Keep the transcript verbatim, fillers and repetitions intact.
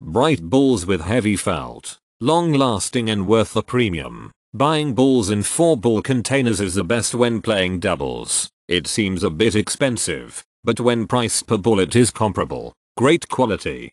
Bright balls with heavy felt. Long-lasting and worth the premium. Buying balls in four-ball containers is the best when playing doubles. It seems a bit expensive, but when priced per ball it is comparable. Great quality.